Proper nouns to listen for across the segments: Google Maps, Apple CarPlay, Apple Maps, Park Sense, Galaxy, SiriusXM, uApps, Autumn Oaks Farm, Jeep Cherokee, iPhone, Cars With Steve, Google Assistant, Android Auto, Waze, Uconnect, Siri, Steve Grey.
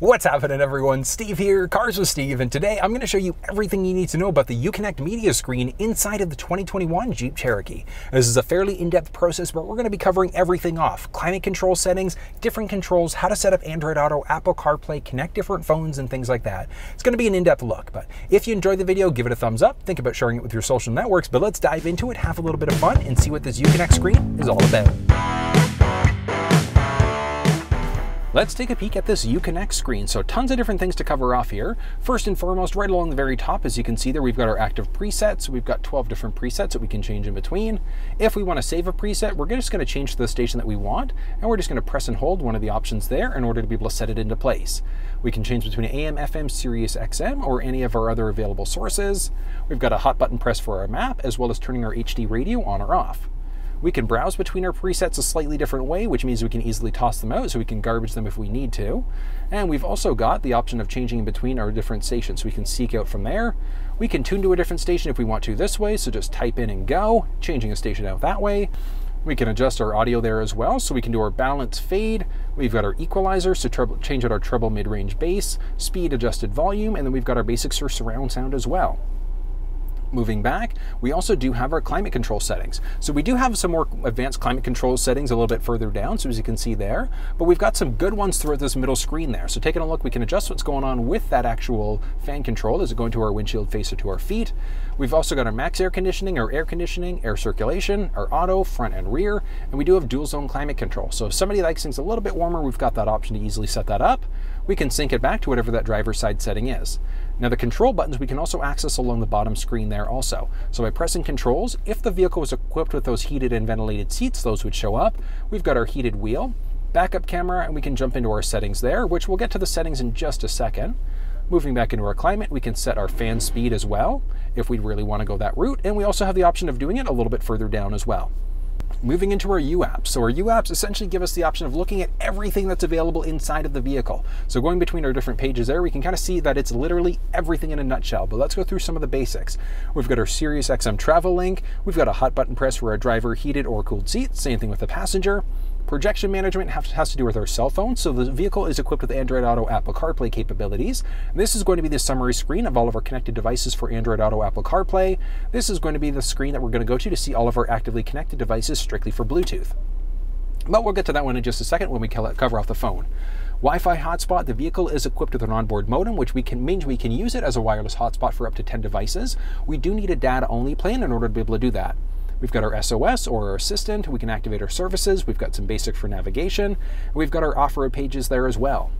What's happening, everyone? Steve here, Cars with Steve, and today I'm going to show you everything you need to know about the Uconnect media screen inside of the 2021 Jeep Cherokee. This is a fairly in-depth process, but we're going to be covering everything off: climate control settings, different controls, how to set up Android Auto, Apple CarPlay, connect different phones, and things like that. It's going to be an in-depth look, but if you enjoyed the video, give it a thumbs up, think about sharing it with your social networks, but let's dive into it, have a little bit of fun, and see what this Uconnect screen is all about. Let's take a peek at this Uconnect screen. So tons of different things to cover off here. First and foremost, right along the very top, as you can see there, we've got our active presets. We've got 12 different presets that we can change in between. If we want to save a preset, we're just going to change to the station that we want, and we're just going to press and hold one of the options there in order to be able to set it into place. We can change between AM, FM, SiriusXM, or any of our other available sources. We've got a hot button press for our map, as well as turning our HD radio on or off. We can browse between our presets a slightly different way, which means we can easily toss them out, so we can garbage them if we need to. And we've also got the option of changing between our different stations, so we can seek out from there. We can tune to a different station if we want to this way, so just type in and go, changing a station out that way. We can adjust our audio there as well, so we can do our balance fade. We've got our equalizer, so change out our treble, mid-range, bass, speed, adjusted volume, and then we've got our basics or surround sound as well. Moving back, we also do have our climate control settings. So we do have some more advanced climate control settings a little bit further down, so as you can see there, but we've got some good ones throughout this middle screen there. So taking a look, we can adjust what's going on with that actual fan control. Is it going to our windshield face or to our feet? We've also got our max air conditioning, air circulation, our auto, front and rear, and we do have dual zone climate control. So if somebody likes things a little bit warmer, we've got that option to easily set that up. We can sync it back to whatever that driver's side setting is. Now the control buttons we can also access along the bottom screen there also. So by pressing controls, if the vehicle was equipped with those heated and ventilated seats, those would show up. We've got our heated wheel, backup camera, and we can jump into our settings there, which we'll get to the settings in just a second. Moving back into our climate, we can set our fan speed as well, if we really want to go that route. And we also have the option of doing it a little bit further down as well. Moving into our UApps. So our UApps essentially give us the option of looking at everything that's available inside of the vehicle. So going between our different pages there, we can kind of see that it's literally everything in a nutshell, but let's go through some of the basics. We've got our SiriusXM travel link. We've got a hot button press for our driver, heated or cooled seats. Same thing with the passenger. Projection management has to do with our cell phone. So the vehicle is equipped with Android Auto, Apple CarPlay capabilities. And this is going to be the summary screen of all of our connected devices for Android Auto, Apple CarPlay. This is going to be the screen that we're going to go to see all of our actively connected devices strictly for Bluetooth. But we'll get to that one in just a second when we cover off the phone. Wi-Fi hotspot. The vehicle is equipped with an onboard modem, which means we can use it as a wireless hotspot for up to 10 devices. We do need a data-only plan in order to be able to do that. We've got our SOS or our assistant. We can activate our services. We've got some basic for navigation. We've got our off-road pages there as well.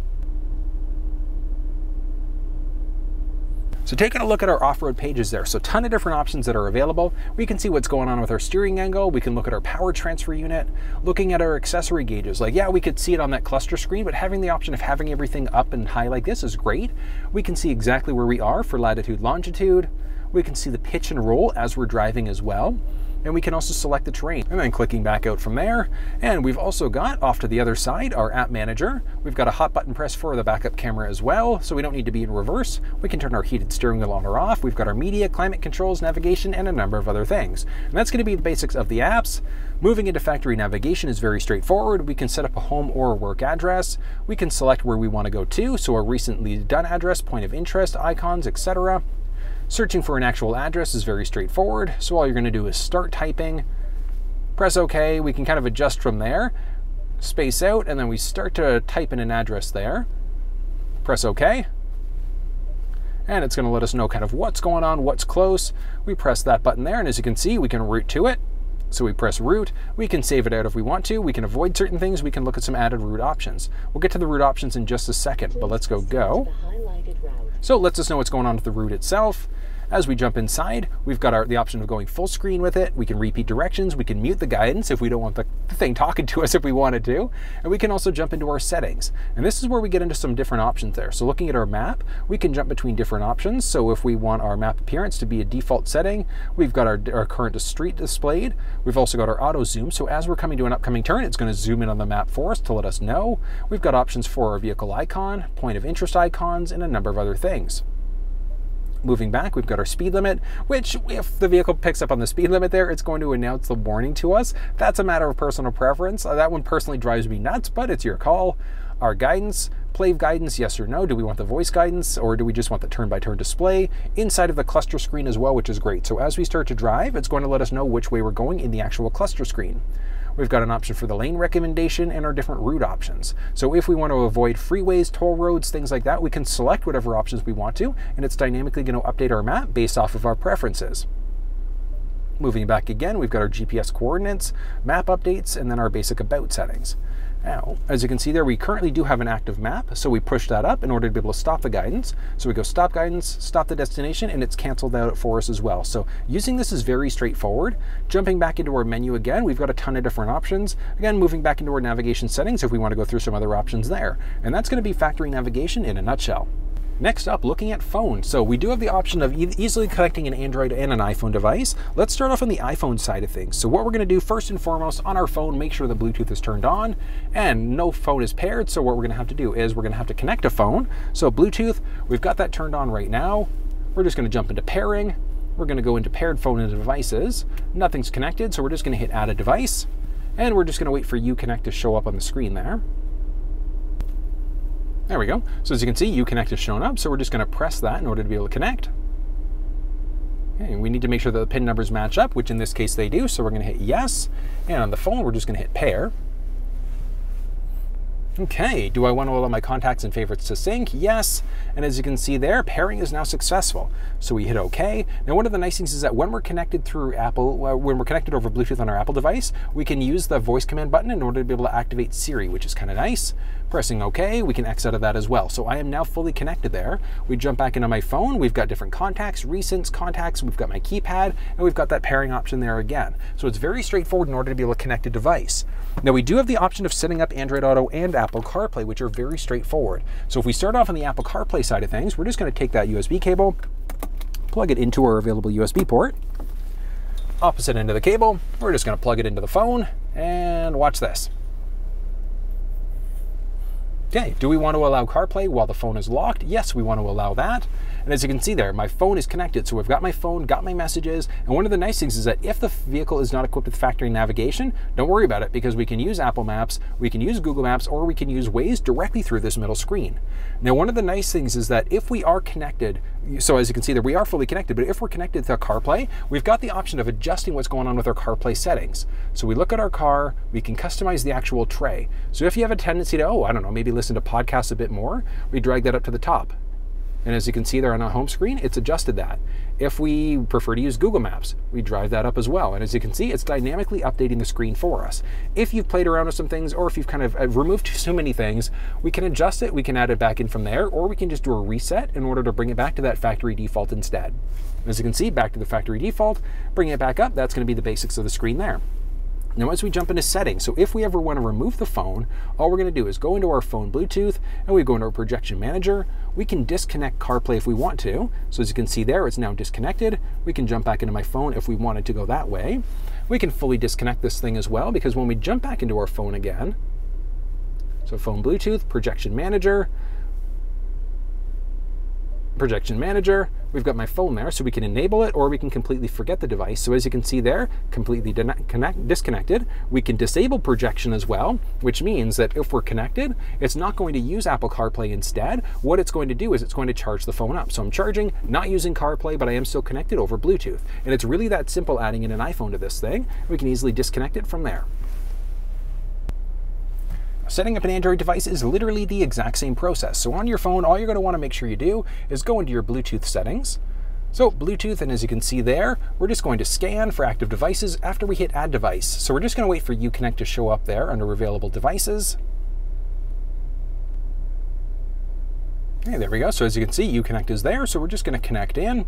So taking a look at our off-road pages there, so a ton of different options that are available. We can see what's going on with our steering angle. We can look at our power transfer unit, looking at our accessory gauges. Like, yeah, we could see it on that cluster screen, but having the option of having everything up and high like this is great. We can see exactly where we are for latitude, longitude. We can see the pitch and roll as we're driving as well. And we can also select the terrain, and then clicking back out from there. And we've also got, off to the other side, our app manager. We've got a hot button press for the backup camera as well, so we don't need to be in reverse. We can turn our heated steering wheel on or off. We've got our media, climate controls, navigation, and a number of other things. And that's going to be the basics of the apps. Moving into factory navigation is very straightforward. We can set up a home or a work address. We can select where we want to go to, so a recently done address, point of interest, icons, etc. Searching for an actual address is very straightforward. So all you're going to do is start typing, press OK. We can kind of adjust from there, space out, and then we start to type in an address there. Press OK. And it's going to let us know kind of what's going on, what's close. We press that button there, and as you can see, we can route to it. So we press route. We can save it out if we want to. We can avoid certain things. We can look at some added route options. We'll get to the route options in just a second, but let's go. So it lets us know what's going on with the route itself. As we jump inside, we've got the option of going full screen with it. We can repeat directions. We can mute the guidance if we don't want the thing talking to us if we wanted to. And we can also jump into our settings. And this is where we get into some different options there. So looking at our map, we can jump between different options. So if we want our map appearance to be a default setting, we've got our current street displayed. We've also got our auto zoom. So as we're coming to an upcoming turn, it's going to zoom in on the map for us to let us know. We've got options for our vehicle icon, point of interest icons, and a number of other things. Moving back, we've got our speed limit, which if the vehicle picks up on the speed limit there, it's going to announce the warning to us. That's a matter of personal preference. That one personally drives me nuts, but it's your call. our guidance, play guidance, yes or no. Do we want the voice guidance, or do we just want the turn-by-turn display inside of the cluster screen as well, which is great. So as we start to drive, it's going to let us know which way we're going in the actual cluster screen. We've got an option for the lane recommendation and our different route options. So if we want to avoid freeways, toll roads, things like that, we can select whatever options we want to, and it's dynamically going to update our map based off of our preferences. Moving back again, we've got our GPS coordinates, map updates, and then our basic about settings. Now, as you can see there, we currently do have an active map, so we push that up in order to be able to stop the guidance. So we go stop guidance, stop the destination, and it's canceled out for us as well. So using this is very straightforward. Jumping back into our menu again, we've got a ton of different options. Again, moving back into our navigation settings if we want to go through some other options there. And that's going to be factory navigation in a nutshell. Next up, looking at phone. So we do have the option of easily connecting an Android and an iPhone device. Let's start off on the iPhone side of things. So what we're going to do first and foremost on our phone, make sure the Bluetooth is turned on and no phone is paired. So what we're going to have to do is we're going to have to connect a phone. So Bluetooth, we've got that turned on right now. We're just going to jump into pairing. We're going to go into paired phone and devices. Nothing's connected, so we're just going to hit add a device. And we're just going to wait for Uconnect to show up on the screen there. There we go. So as you can see, Uconnect has shown up. So we're just going to press that in order to be able to connect. Okay, and we need to make sure that the PIN numbers match up, which in this case they do. So we're going to hit yes. And on the phone, we're just going to hit pair. Okay, do I want to allow my contacts and favorites to sync? Yes. And as you can see there, pairing is now successful. So we hit OK. Now, one of the nice things is that when we're connected through Apple, when we're connected over Bluetooth on our Apple device, we can use the voice command button in order to be able to activate Siri, which is kind of nice. Pressing OK, we can X out of that as well. So I am now fully connected there. We jump back into my phone. We've got different contacts, recents, contacts. We've got my keypad, and we've got that pairing option there again. So it's very straightforward in order to be able to connect a device. Now, we do have the option of setting up Android Auto and Apple CarPlay, which are very straightforward. So if we start off on the Apple CarPlay side of things, we're just going to take that USB cable, plug it into our available USB port. Opposite end of the cable, we're just going to plug it into the phone, and watch this. Okay, do we want to allow CarPlay while the phone is locked? Yes, we want to allow that. And as you can see there, my phone is connected. So I've got my phone, got my messages. And one of the nice things is that if the vehicle is not equipped with factory navigation, don't worry about it, because we can use Apple Maps, we can use Google Maps, or we can use Waze directly through this middle screen. Now, one of the nice things is that if we are connected, so as you can see there, we are fully connected, but if we're connected to CarPlay, we've got the option of adjusting what's going on with our CarPlay settings. So we look at our car, we can customize the actual tray. So if you have a tendency to, oh, I don't know, maybe listen to podcasts a bit more, we drag that up to the top. And as you can see there on our home screen, it's adjusted that. If we prefer to use Google Maps, we drive that up as well. And as you can see, it's dynamically updating the screen for us. If you've played around with some things, or if you've kind of removed too many things, we can adjust it, we can add it back in from there, or we can just do a reset in order to bring it back to that factory default instead. As you can see, back to the factory default, bring it back up, that's going to be the basics of the screen there. Now, as we jump into settings, so if we ever want to remove the phone, all we're going to do is go into our phone Bluetooth, and we go into our projection manager. We can disconnect CarPlay if we want to. So as you can see there, it's now disconnected. We can jump back into my phone if we wanted to go that way. We can fully disconnect this thing as well, because when we jump back into our phone again, so phone Bluetooth, projection manager, we've got my phone there, so we can enable it, or we can completely forget the device. So as you can see there, completely disconnected. We can disable projection as well, which means that if we're connected, it's not going to use Apple CarPlay instead. What it's going to do is it's going to charge the phone up. So I'm charging, not using CarPlay, but I am still connected over Bluetooth. And it's really that simple, adding in an iPhone to this thing. We can easily disconnect it from there. Setting up an Android device is literally the exact same process. So on your phone, all you're going to want to make sure you do is go into your Bluetooth settings. So Bluetooth, and as you can see there, we're just going to scan for active devices after we hit add device. So we're just going to wait for Uconnect to show up there under available devices. Okay, there we go. So as you can see, Uconnect is there. So we're just going to connect in.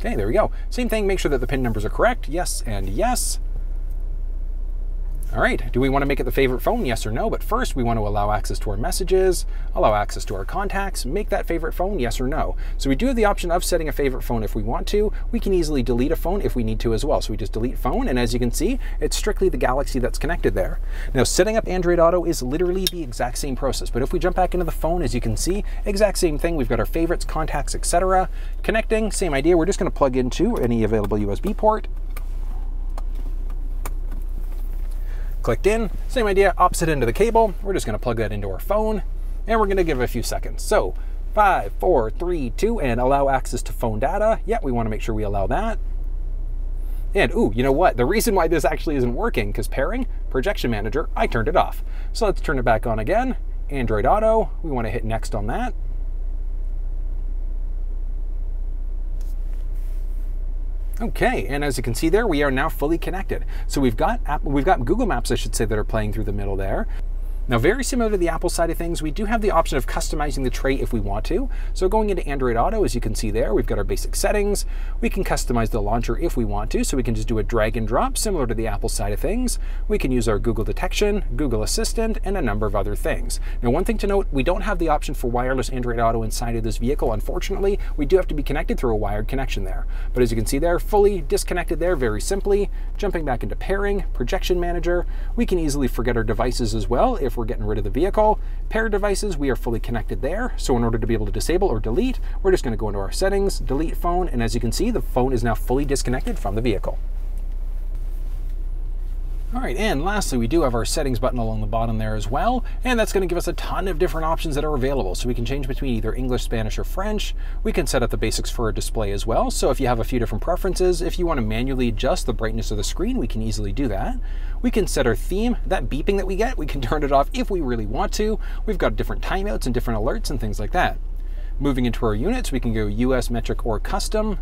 Okay, there we go. Same thing, make sure that the PIN numbers are correct. Yes and yes. All right, do we want to make it the favorite phone? Yes or no, but first we want to allow access to our messages, allow access to our contacts, make that favorite phone, yes or no. So we do have the option of setting a favorite phone if we want to. We can easily delete a phone if we need to as well. So we just delete phone, and as you can see, it's strictly the Galaxy that's connected there. Now, setting up Android Auto is literally the exact same process, but if we jump back into the phone, as you can see, exact same thing. We've got our favorites, contacts, etc. Connecting, same idea. We're just going to plug into any available USB port. clicked in. Same idea, opposite end of the cable. We're just gonna plug that into our phone and we're gonna give it a few seconds. So 5, 4, 3, 2, and allow access to phone data. Yeah, we wanna make sure we allow that. And ooh, you know what? The reason why this actually isn't working, because pairing, projection manager, I turned it off. So let's turn it back on again. Android Auto, we wanna hit next on that. Okay, and as you can see there, we are now fully connected. So we've got Google Maps, I should say, that are playing through the middle there. Now, very similar to the Apple side of things, we do have the option of customizing the tray if we want to. So going into Android Auto, as you can see there, we've got our basic settings. We can customize the launcher if we want to, so we can just do a drag and drop, similar to the Apple side of things. We can use our Google detection, Google Assistant, and a number of other things. Now, one thing to note, we don't have the option for wireless Android Auto inside of this vehicle, unfortunately. We do have to be connected through a wired connection there. But as you can see there, fully disconnected there, very simply. Jumping back into pairing, projection manager. We can easily forget our devices as well if we're getting rid of the vehicle. Pair devices, we are fully connected there. So in order to be able to disable or delete, we're just going to go into our settings, delete phone, and as you can see, the phone is now fully disconnected from the vehicle. All right, and lastly, we do have our settings button along the bottom there as well, and that's going to give us a ton of different options that are available. So we can change between either English, Spanish, or French. We can set up the basics for a display as well. So if you have a few different preferences, if you want to manually adjust the brightness of the screen, we can easily do that. We can set our theme. That beeping that we get, we can turn it off if we really want to. We've got different timeouts and different alerts and things like that. Moving into our units, we can go US metric or custom.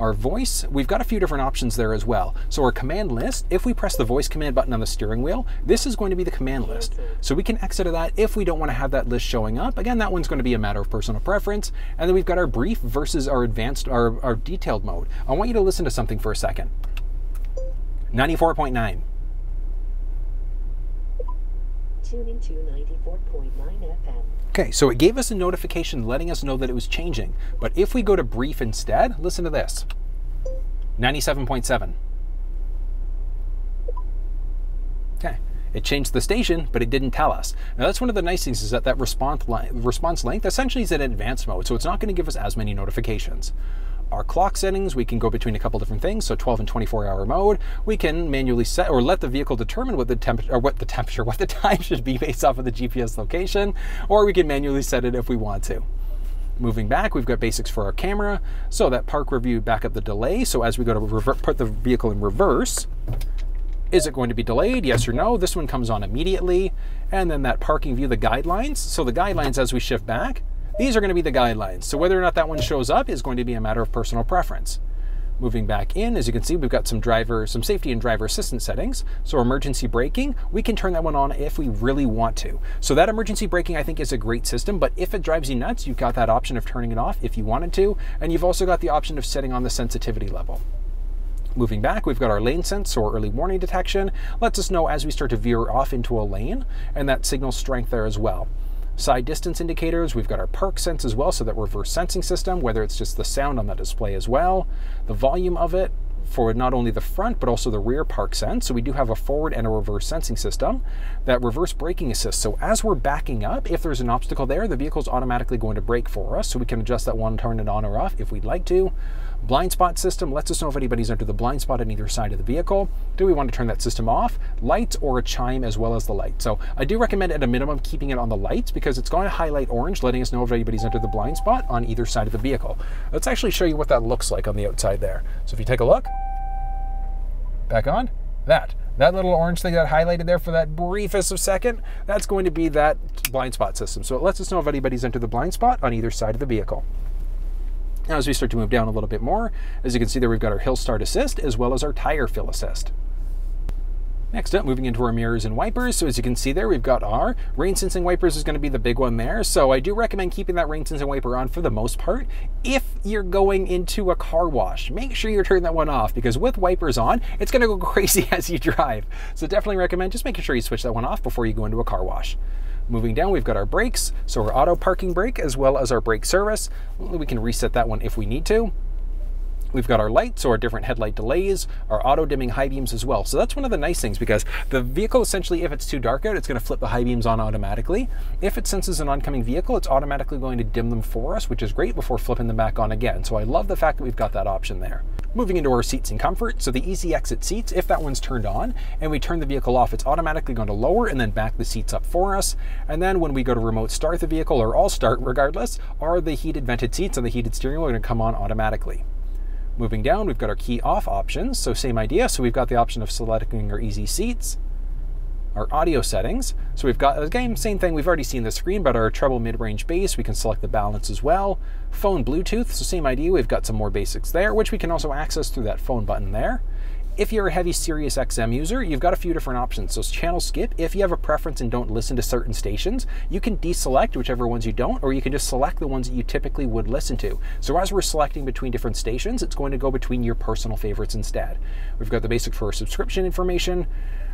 Our voice, we've got a few different options there as well. So our command list, if we press the voice command button on the steering wheel, this is going to be the command list. So we can exit that if we don't want to have that list showing up. Again, that one's going to be a matter of personal preference. And then we've got our brief versus our advanced, our detailed mode. I want you to listen to something for a second. 94.9. Tuning to 94.9 FM. Okay, so it gave us a notification letting us know that it was changing. But if we go to brief instead, listen to this. 97.7. Okay, it changed the station, but it didn't tell us. Now that's one of the nice things, is that that response length essentially is at advanced mode, so it's not going to give us as many notifications. Our clock settings, we can go between a couple different things, so 12 and 24-hour mode. We can manually set or let the vehicle determine what the time should be based off of the GPS location, or we can manually set it if we want to. Moving back, we've got basics for our camera, so that park review, back up the delay. So as we go to put the vehicle in reverse, is it going to be delayed? Yes or no? This one comes on immediately. And then that parking view, the guidelines. So the guidelines, as we shift back, these are going to be the guidelines. So whether or not that one shows up is going to be a matter of personal preference. Moving back in, as you can see, we've got some safety and driver assistance settings. So emergency braking, we can turn that one on if we really want to. So that emergency braking, I think, is a great system, but if it drives you nuts, you've got that option of turning it off if you wanted to, and you've also got the option of setting on the sensitivity level. Moving back, we've got our lane sense or early warning detection. Lets us know as we start to veer off into a lane, and that signal strength there as well. Side distance indicators, we've got our Park Sense as well, so that reverse sensing system, whether it's just the sound on the display as well, the volume of it for not only the front, but also the rear Park Sense. So we do have a forward and a reverse sensing system. That reverse braking assist, so as we're backing up, if there's an obstacle there, the vehicle's automatically going to brake for us, so we can adjust that one, turn it on or off if we'd like to. Blind spot system lets us know if anybody's under the blind spot on either side of the vehicle. Do we want to turn that system off? Lights or a chime, as well as the light. So I do recommend at a minimum keeping it on the lights, because it's going to highlight orange, letting us know if anybody's under the blind spot on either side of the vehicle. Let's actually show you what that looks like on the outside there. So if you take a look, back on, that little orange thing that highlighted there for that briefest of second, that's going to be that blind spot system. So it lets us know if anybody's under the blind spot on either side of the vehicle. Now, as we start to move down a little bit more, as you can see there, we've got our hill start assist as well as our tire fill assist. Next up, moving into our mirrors and wipers. So as you can see there, we've got our rain sensing wipers is going to be the big one there. So I do recommend keeping that rain sensing wiper on for the most part. If you're going into a car wash, make sure you're turning that one off, because with wipers on, it's going to go crazy as you drive. So definitely recommend just making sure you switch that one off before you go into a car wash. Moving down, we've got our brakes. So our auto parking brake as well as our brake service. We can reset that one if we need to. We've got our lights or different headlight delays, our auto dimming high beams as well. So that's one of the nice things, because the vehicle essentially, if it's too dark out, it's going to flip the high beams on automatically. If it senses an oncoming vehicle, it's automatically going to dim them for us, which is great, before flipping them back on again. So I love the fact that we've got that option there. Moving into our seats and comfort. So the easy exit seats, if that one's turned on and we turn the vehicle off, it's automatically going to lower and then back the seats up for us. And then when we go to remote start the vehicle, or all start regardless, are the heated vented seats and the heated steering wheel are going to come on automatically. Moving down, we've got our key off options. So same idea. So we've got the option of selecting our easy seats, our audio settings. So we've got, again, same thing, we've already seen the screen, but our treble, mid-range, bass, we can select the balance as well. Phone, Bluetooth, so same idea, we've got some more basics there, which we can also access through that phone button there. If you're a heavy SiriusXM user, you've got a few different options. So channel skip, if you have a preference and don't listen to certain stations, you can deselect whichever ones you don't, or you can just select the ones that you typically would listen to. So as we're selecting between different stations, it's going to go between your personal favorites instead. We've got the basic for our subscription information,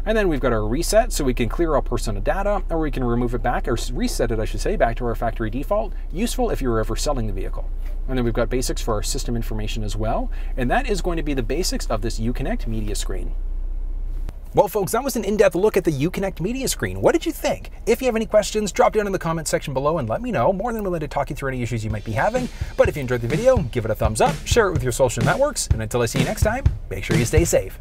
and then we've got our reset, so we can clear our personal data, or we can remove it back, or reset it, I should say, back to our factory default. Useful if you're ever selling the vehicle. And then we've got basics for our system information as well. And that is going to be the basics of this Uconnect media screen. Well, folks, that was an in-depth look at the Uconnect media screen. What did you think? If you have any questions, drop down in the comments section below and let me know. More than willing to talk you through any issues you might be having. But if you enjoyed the video, give it a thumbs up, share it with your social networks, and until I see you next time, make sure you stay safe.